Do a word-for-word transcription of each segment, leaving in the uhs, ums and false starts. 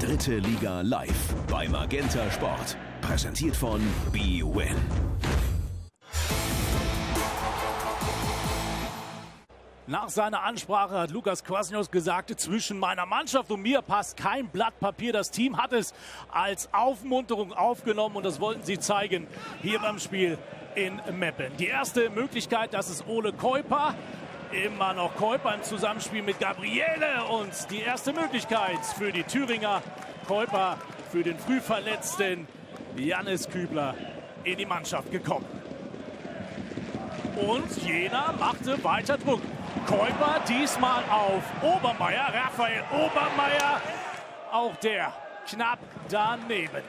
Dritte Liga live bei Magenta Sport. Präsentiert von B-Win. Nach seiner Ansprache hat Lukas Kwasnius gesagt, zwischen meiner Mannschaft und mir passt kein Blatt Papier. Das Team hat es als Aufmunterung aufgenommen und das wollten sie zeigen hier beim Spiel in Meppen. Die erste Möglichkeit, das ist Ole Käuper. Immer noch Käuper im Zusammenspiel mit Gabriele. Und die erste Möglichkeit für die Thüringer. Käuper für den früh verletzten Janis Kübler in die Mannschaft gekommen. Und Jena machte weiter Druck. Käuper diesmal auf Obermeier, Raphael Obermeier, auch der knapp daneben.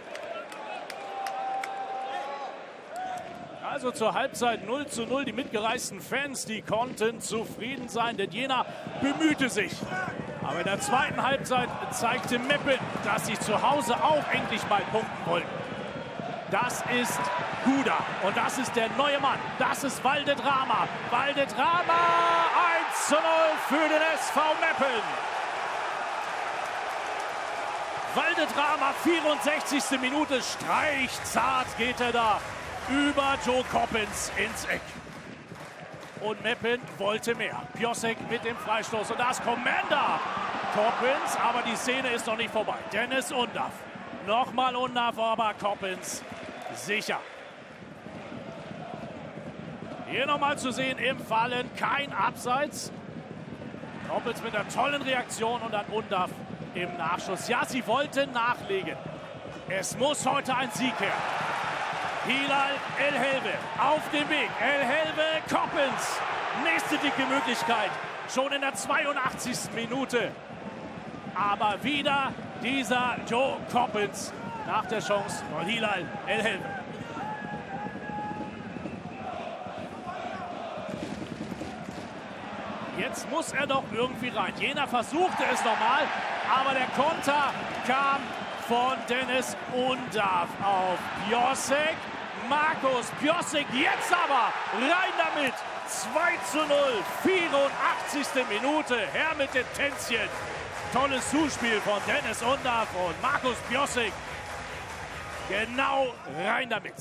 Also zur Halbzeit null zu null, die mitgereisten Fans, die konnten zufrieden sein, denn Jena bemühte sich. Aber in der zweiten Halbzeit zeigte Meppen, dass sie zu Hause auch endlich mal punkten wollten. Das ist Guder und das ist der neue Mann. Das ist Valdet Rama. Valdet Rama, eins zu null für den S V Meppen. Valdet Rama, vierundsechzigste Minute, streichzart geht er da über Joe Coppens ins Eck. Und Meppen wollte mehr. Piossek mit dem Freistoß und da ist Komenda. Coppens, aber die Szene ist noch nicht vorbei. Dennis Undav. Nochmal Undav, aber Coppens sicher. Hier nochmal zu sehen im Fallen, kein Abseits. Coppens mit einer tollen Reaktion und dann Undav im Nachschuss. Ja, sie wollten nachlegen. Es muss heute ein Sieg her. Hilal El-Helwe auf dem Weg. El-Helwe, Coppens. Nächste dicke Möglichkeit. Schon in der zweiundachtzigsten Minute. Aber wieder dieser Joe Coppens nach der Chance von Hilal El-Helwe. Jetzt muss er doch irgendwie rein. Jena versuchte es nochmal, aber der Konter kam von Dennis Undav auf Piossek. Markus Piossek jetzt aber rein damit. zwei zu null, vierundachtzigste Minute. Her mit den Tänzchen. Tolles Zuspiel von Dennis Undav und Markus Piossek. Genau rein damit.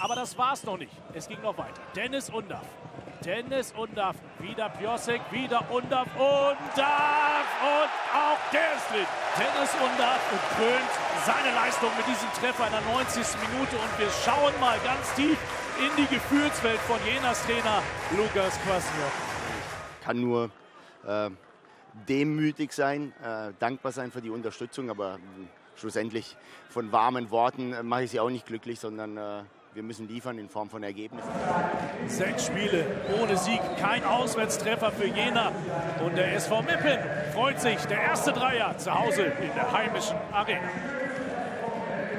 Aber das war's noch nicht. Es ging noch weiter. Dennis Undav. Dennis Undav. Wieder Piossek, wieder Undav. Undav und auch der ist drin. Dennis Undav krönt seine Leistung mit diesem Treffer in der neunzigsten Minute. Und wir schauen mal ganz tief in die Gefühlswelt von Jenas Trainer Lukas Krasniqi. Ich kann nur Äh demütig sein, äh, dankbar sein für die Unterstützung, aber mh, schlussendlich von warmen Worten äh, mache ich sie auch nicht glücklich, sondern äh, wir müssen liefern in Form von Ergebnissen. Sechs Spiele ohne Sieg, kein Auswärtstreffer für Jena und der S V Meppen freut sich, der erste Dreier zu Hause in der heimischen Arena.